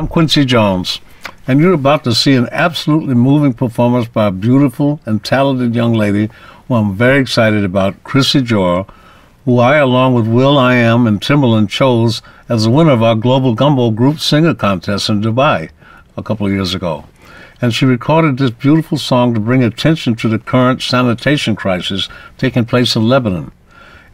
I'm Quincy Jones, and you're about to see an absolutely moving performance by a beautiful and talented young lady who I'm very excited about, Xriss Jor, who I, along with will.i.am and Timbaland, chose as the winner of our Global Gumbo Group Singer Contest in Dubai a couple of years ago. And she recorded this beautiful song to bring attention to the current sanitation crisis taking place in Lebanon.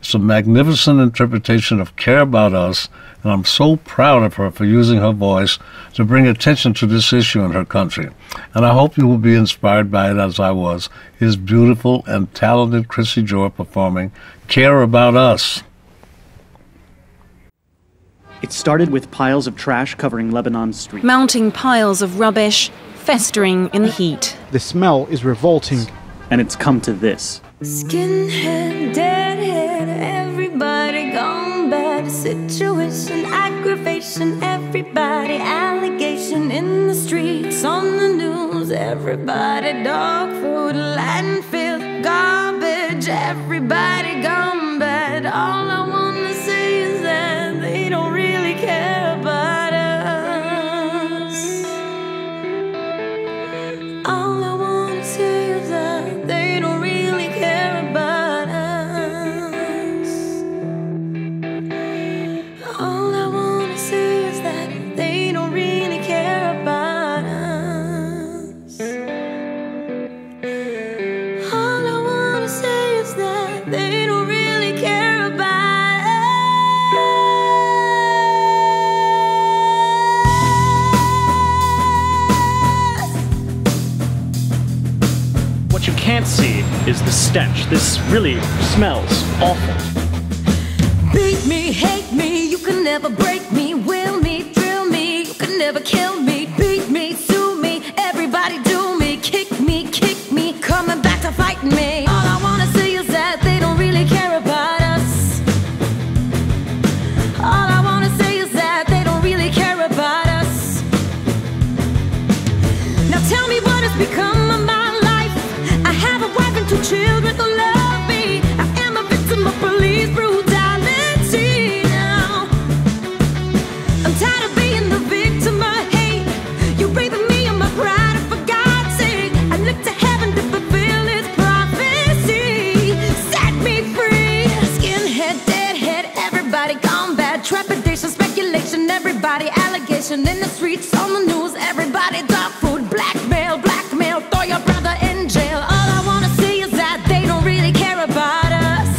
It's a magnificent interpretation of Care About Us, and I'm so proud of her for using her voice to bring attention to this issue in her country. And I hope you will be inspired by it as I was. Here's beautiful and talented Xriss Jor performing Care About Us. It started with piles of trash covering Lebanon's streets. Mounting piles of rubbish, festering in the heat. The smell is revolting. And it's come to this. Skinhead, deadhead, everybody gone bad. Situation, aggravation, everybody, allegation in the streets, on the news, everybody, dog food, landfill, garbage, everybody gone bad. All I wanna say is that they don't really care about us. All I wanna say is that they don't really care about us. All I wanna say is that they don't really care about us. All I wanna say is that they don't really care about us. What you can't see is the stench. This really smells awful. Beat me, hate me, you can never break me. Will me, thrill me, you can never kill me. Beat me, sue me, everybody do me. Kick me, coming back to fight me. All I wanna say is that they don't really care about us. All I wanna say is that they don't really care about us. Now tell me what has become of my life. I have a wife and two children who love me. I am a victim of police brutality now. I'm tired of being the victim of hate. You're raping me and my pride, and for God's sake, I look to heaven to fulfill His prophecy. Set me free. Skinhead, deadhead, everybody gone bad. Trepidation, speculation, everybody, allegation in the streets, on the news, everybody, dog food, blackmail, throw your brother in jail. All I wanna see is that they don't really care about us.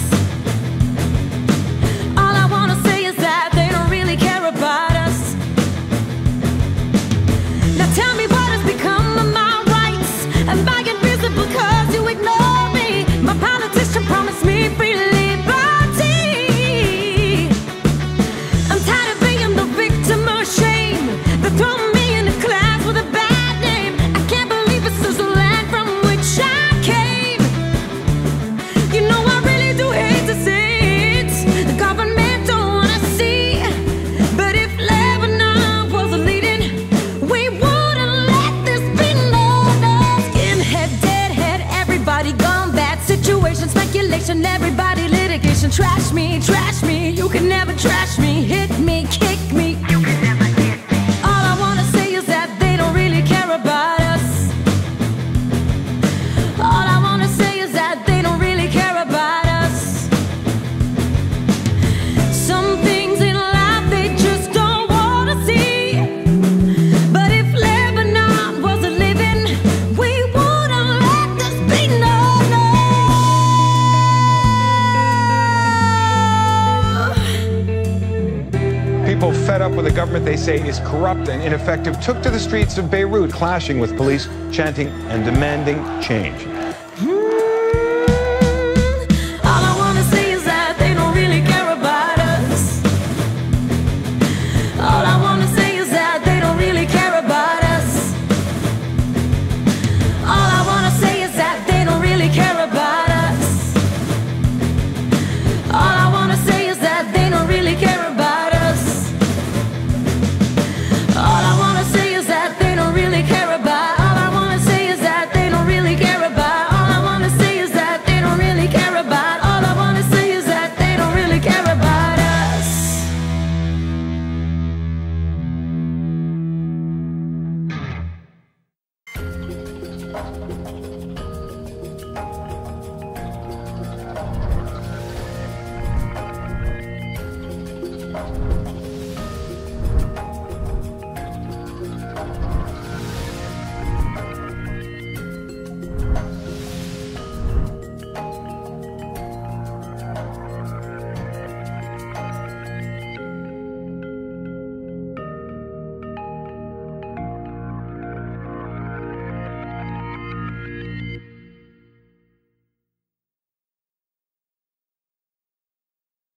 All I wanna say is that they don't really care about us. Now tell me what has become of my rights. Am I invisible because you ignore me? My politician promised me free liberty. I'm tired of being the victim of shame. They throw me in a class with a bad name. I can't believe this is the land from which I came. You know I really do hate to see it. The government don't wanna see. But if Lebanon wasn't leading, we wouldn't let this be known. Skinhead, deadhead, everybody gone bad. Situation, speculation, everybody, litigation. Trash me, you can never trash me. Hit me, kick me, you can never hit me. All I wanna say is that they don't really care about us. All I wanna say is that they don't really care about us. Some things in life they just don't wanna see. But if Lebanon wasn't living, we wouldn't let this be known. People fed up with a government they say is corrupt and ineffective took to the streets of Beirut, clashing with police, chanting and demanding change.